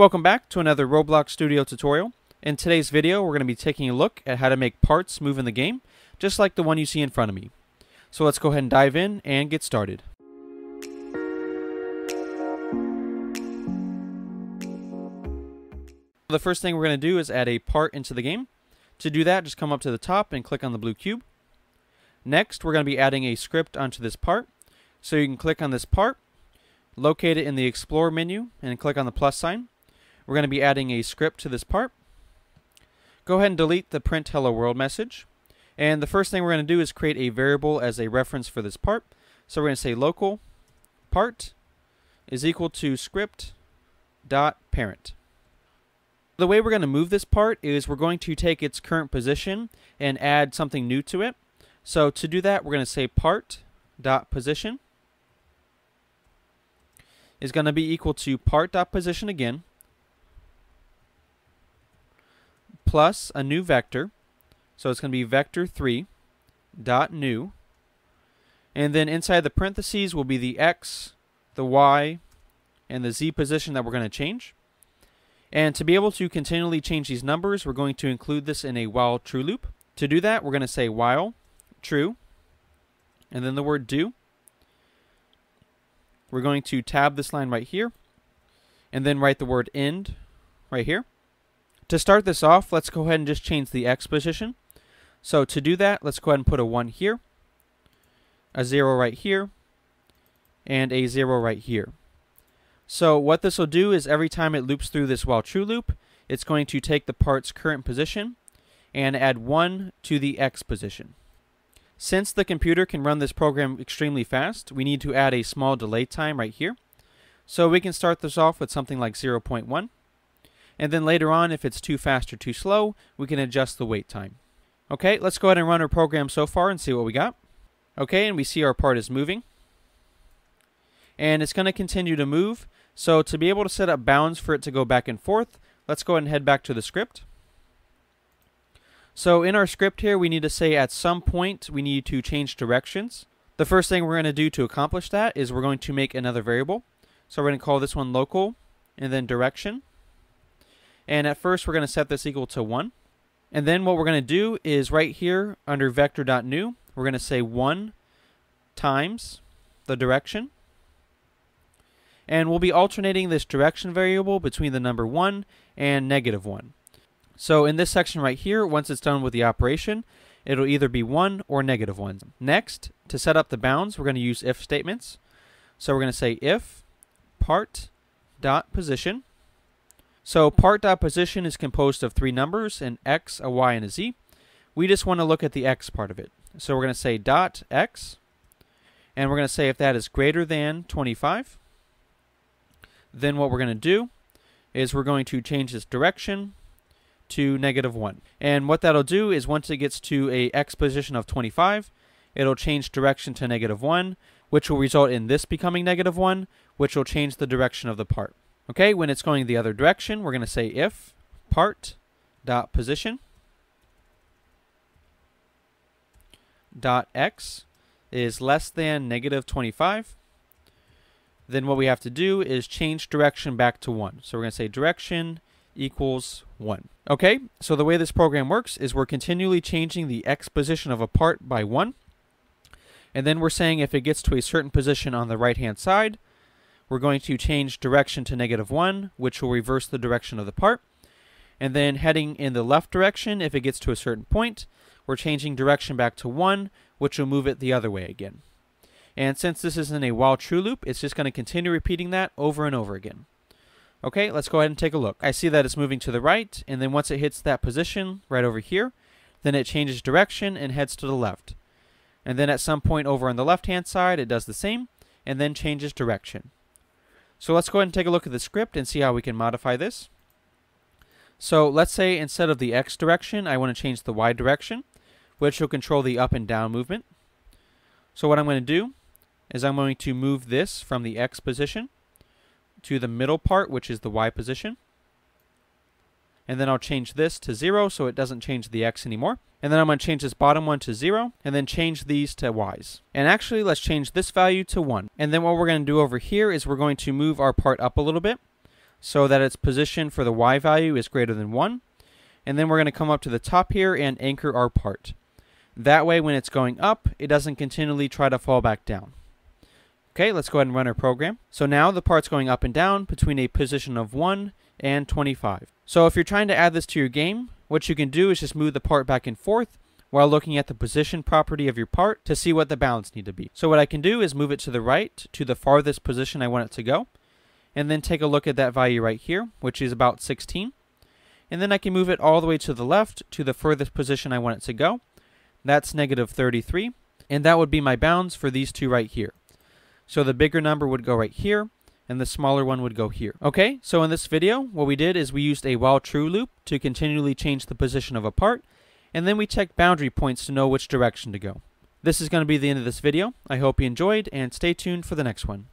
Welcome back to another Roblox Studio tutorial. In today's video, we're going to be taking a look at how to make parts move in the game, just like the one you see in front of me. So let's go ahead and dive in and get started. The first thing we're going to do is add a part into the game. To do that, just come up to the top and click on the blue cube. Next, we're going to be adding a script onto this part. So you can click on this part, locate it in the Explore menu, and click on the plus sign. We're going to be adding a script to this part. Go ahead and delete the print hello world message. And the first thing we're going to do is create a variable as a reference for this part. So we're going to say local part is equal to script.parent. The way we're going to move this part is we're going to take its current position and add something new to it. So to do that, we're going to say part.position is going to be equal to part.position again, plus a new vector, so it's going to be vector3.new, and then inside the parentheses will be the x, the y, and the z position that we're going to change. And to be able to continually change these numbers, we're going to include this in a while true loop. To do that, we're going to say while true, and then the word do. We're going to tab this line right here, and then write the word end right here. To start this off, let's go ahead and just change the X position. So to do that, let's go ahead and put a 1 here, a 0 right here, and a 0 right here. So what this will do is every time it loops through this while true loop, it's going to take the part's current position and add 1 to the X position. Since the computer can run this program extremely fast, we need to add a small delay time right here. So we can start this off with something like 0.1. And then later on, if it's too fast or too slow, we can adjust the wait time. Okay, let's go ahead and run our program so far and see what we got. Okay, and we see our part is moving. And it's going to continue to move. So to be able to set up bounds for it to go back and forth, let's go ahead and head back to the script. So in our script here, we need to say at some point we need to change directions. The first thing we're going to do to accomplish that is we're going to make another variable. So we're going to call this one local and then direction. And at first, we're going to set this equal to 1. And then what we're going to do is right here under vector.new, we're going to say 1 times the direction. And we'll be alternating this direction variable between the number 1 and negative 1. So in this section right here, once it's done with the operation, it'll either be 1 or negative 1. Next, to set up the bounds, we're going to use if statements. So we're going to say if part.position. So part.position is composed of 3 numbers, an x, a y, and a z. We just want to look at the x part of it. So we're going to say dot x, and we're going to say if that is greater than 25, then what we're going to do is we're going to change this direction to negative 1. And what that'll do is once it gets to a x position of 25, it'll change direction to negative 1, which will result in this becoming negative 1, which will change the direction of the part. Okay, when it's going the other direction, we're going to say if part.position dot x is less than negative 25, then what we have to do is change direction back to 1. So we're going to say direction equals 1. Okay, so the way this program works is we're continually changing the x position of a part by 1, and then we're saying if it gets to a certain position on the right-hand side, we're going to change direction to negative 1, which will reverse the direction of the part. And then heading in the left direction, if it gets to a certain point, we're changing direction back to 1, which will move it the other way again. And since this is in a while true loop, it's just going to continue repeating that over and over again. Okay, let's go ahead and take a look. I see that it's moving to the right, and then once it hits that position right over here, then it changes direction and heads to the left. And then at some point over on the left-hand side, it does the same, and then changes direction. So let's go ahead and take a look at the script and see how we can modify this. So let's say instead of the X direction, I want to change the Y direction, which will control the up and down movement. So what I'm going to do is I'm going to move this from the X position to the middle part, which is the Y position. And then I'll change this to 0 so it doesn't change the X anymore. And then I'm going to change this bottom one to 0, and then change these to Y's. And actually, let's change this value to 1. And then what we're going to do over here is we're going to move our part up a little bit. so that its position for the Y value is greater than 1. And then we're going to come up to the top here and anchor our part. That way when it's going up, it doesn't continually try to fall back down. Okay, let's go ahead and run our program. So now the part's going up and down between a position of 1 and 25. So if you're trying to add this to your game, what you can do is just move the part back and forth while looking at the position property of your part to see what the bounds need to be. So what I can do is move it to the right to the farthest position I want it to go, and then take a look at that value right here, which is about 16. And then I can move it all the way to the left to the furthest position I want it to go. That's negative 33. And that would be my bounds for these two right here. So the bigger number would go right here, and the smaller one would go here. Okay, so in this video, what we did is we used a while true loop to continually change the position of a part, and then we checked boundary points to know which direction to go. This is going to be the end of this video. I hope you enjoyed, and stay tuned for the next one.